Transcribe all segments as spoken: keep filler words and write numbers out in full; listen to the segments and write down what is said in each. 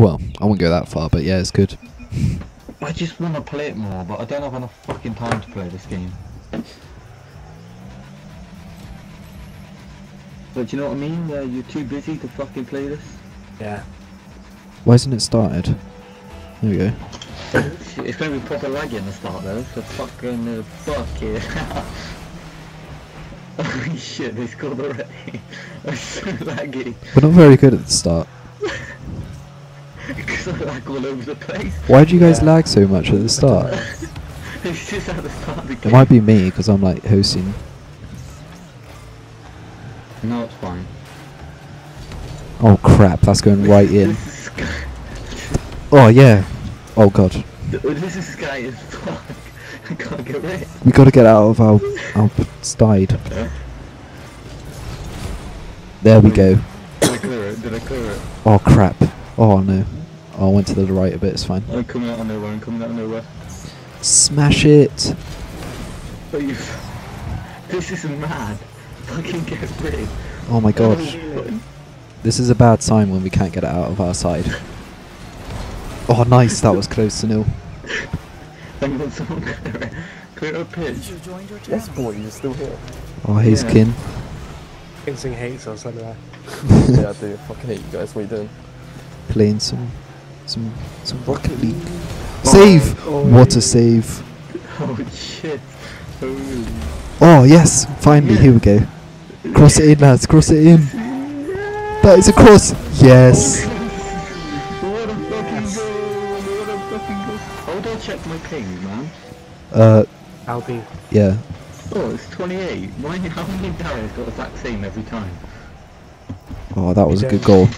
Well, I wouldn't go that far, but yeah, it's good. I just want to play it more, but I don't have enough fucking time to play this game. But do you know what I mean? Uh, you're too busy to fucking play this. Yeah. Why isn't it started? There we go. It's going to be proper laggy in the start though, so fucking uh, fuck here. Holy shit, they scored already. That's so laggy. We're not very good at the start. Because I lag all over the place. Why do you guys yeah. lag so much at the start? It's just at the start of the game. It might be me, because I'm like hosting. No, it's fine. Oh crap, that's going right in. Oh yeah. Oh god. This guy is fuck. I can't get rid. We gotta get out of our our side. There we go. Did I clear it? Did I clear it? Oh crap. Oh no. Oh, I went to the right a bit, it's fine. I'm coming out of nowhere, I'm coming out of nowhere. Smash it! Oh, you f this is mad. Fucking get rid. Oh my god. This is a bad sign when we can't get it out of our side. Oh nice, that was close to nil. Hang on, someone clear it. Clear a pitch. This boy is still here. Oh, he's yeah. kin. Kinsing hates us anyway. Yeah, I do. Fucking hate you guys, what are you doing? Playing some... some... some Rocket League. Save! Oh, oh, what a save. Oh shit. Oh, oh yes, finally, yeah. here we go. Cross it in lads, cross it in. That is a cross! Yes! What a fucking yes. goal! What a fucking goal! How would I check my ping, man? Uh... L B. Yeah. Oh, it's twenty-eight. Why, how many Darius got the exact same every time? Oh, that was a good goal.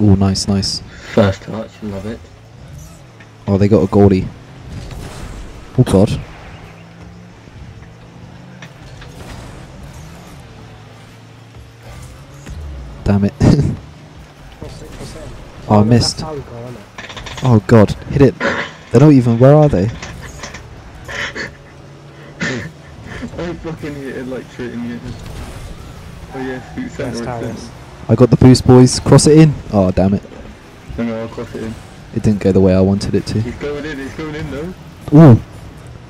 Oh, nice, nice. First touch, love it. Oh, they got a goalie. Oh god. Damn it. Oh, I missed. Oh god, hit it. They're not even, where are they? I fucking hit it like shit in the end. Oh yeah, shoot centre. I got the boost boys, cross it in. Oh damn it. No, no, I'll cross it in. It didn't go the way I wanted it to. It's going in, it's going in though. Ooh.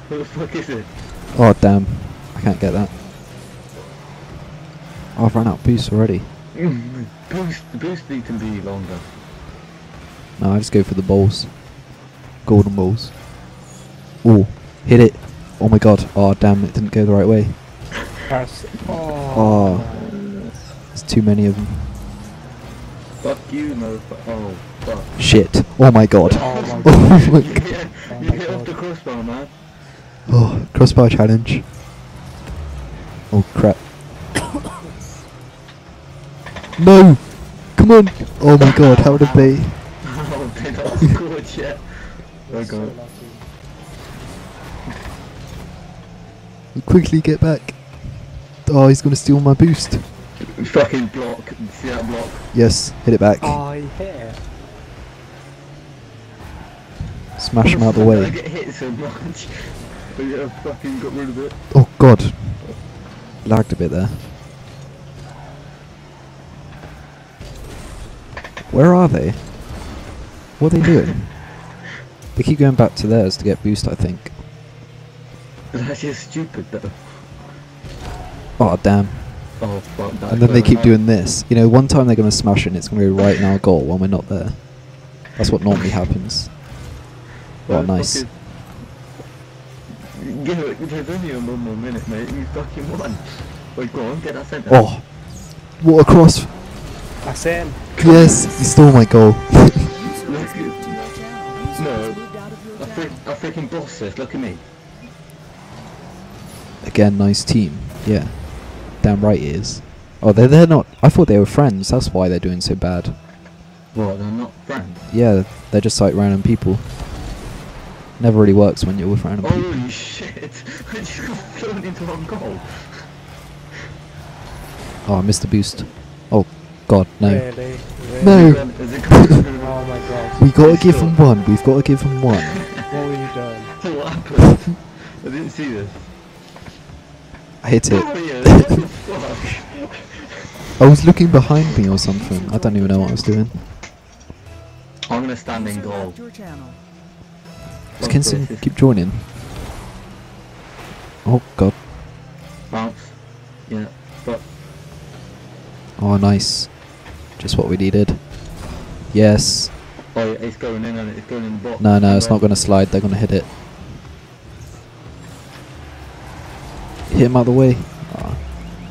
What the fuck is it? Oh damn, I can't get that. Oh, I've run out of boost already. Mm, boost, boost lead can be longer. No, I just go for the balls. Golden balls. Ooh, hit it. Oh my god. Oh damn, it didn't go the right way. Oh, oh. There's too many of them. Fuck you, motherfucker. Oh, fuck. Shit. Oh my god. Oh my god. Oh, you hit, you hit off the crossbar, man. Oh, crossbar challenge. Oh crap. No! Come on! Oh my god, how would it be? Oh, they're not scored yet. Oh god. Quickly get back. Oh, he's gonna steal my boost. Fucking block. See that block? Yes, hit it back. Oh, he hit it. Smash him out the way. I get hit so much. But yeah, I fucking got rid of it. Oh god. Lagged a bit there. Where are they? What are they doing? They keep going back to theirs to get boost, I think. That's just stupid though. Oh damn. Oh fuck that. And then they keep doing this. You know, one time they're gonna smash it and it's gonna go right in our goal when we're not there. That's what normally happens. Oh nice. There's only one more minute, mate, you fucking won. Wait, go on, get that centre. Oh, what a cross. That's it. Yes, he stole my goal. No, I, fr I freaking bossed it, look at me. Again, nice team, yeah. Damn right it is. Oh, they're, they're not, I thought they were friends, that's why they're doing so bad. What, they're not friends? Yeah, they're just like random people. Never really works when you're with random people. Holy shit, I just got thrown into one goal. Oh, I missed the boost. Oh. God, no. Really? Really? No! Oh my god. We gotta give him one, we've gotta give him one. What were you doing? What happened? I didn't see this. I hit it. I was looking behind me or something. I don't even know what I was doing. I'm gonna stand in goal. Does Kinson keep joining? Oh god. Bounce. Yeah. Stop. Oh nice. Just what we needed. Yes. Oh, it's going in and it's going in the box. No, no, it's not going to slide. They're going to hit it. Hit him out of the way. Oh,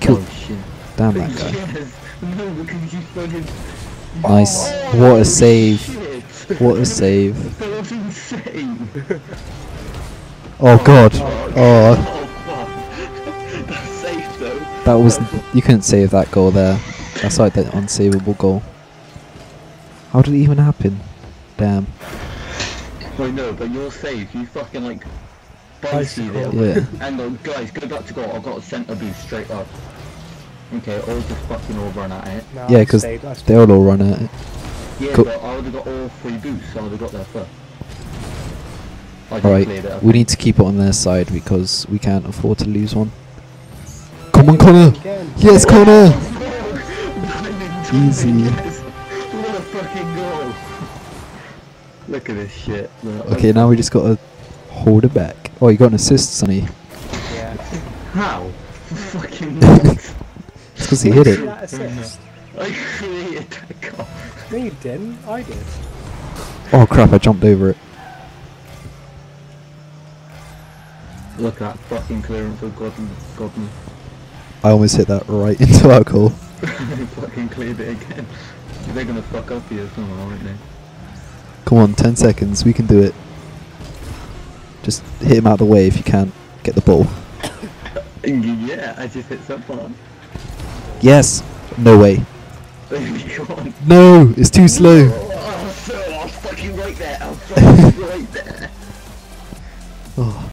kill. Oh, shit. Damn that guy. Yes. No, because you fucking... Nice. Oh, what a save. Shit. What a save. That was insane. Oh, God. Oh. Oh, that's safe, though. That was... You couldn't save that goal there. That's like the unsavable goal. How did it even happen? Damn. Well, no, but you're safe. You fucking like... bicycled it. Yeah. And uh, guys, go back to goal. I've got a centre boost straight up. Okay, all just fucking all run at it. No, yeah, because they all all run at it. Yeah, Co but I would have got all three boosts. I would have got there first. Alright, we need to keep it on their side because we can't afford to lose one. Come on, Connor! Yes, Connor! Easy. Look at this shit. Look. Okay, now we just gotta hold it back. Oh, you got an assist, Sonny. Yeah. How? Fucking nuts. It's because he hit it. I created that goal. No, you didn't. I did. Oh crap, I jumped over it. Look at that fucking clearance of Godden. Godden. I almost hit that right into our goal. They fucking cleared it again. They're gonna fuck up here somehow, aren't they? Come on, ten seconds, we can do it. Just hit him out of the way if you can. Get the ball. Yeah, I just hit someone. Yes! No way. No, it's too slow. Oh, I was so, I was fucking right there. I was fucking right there.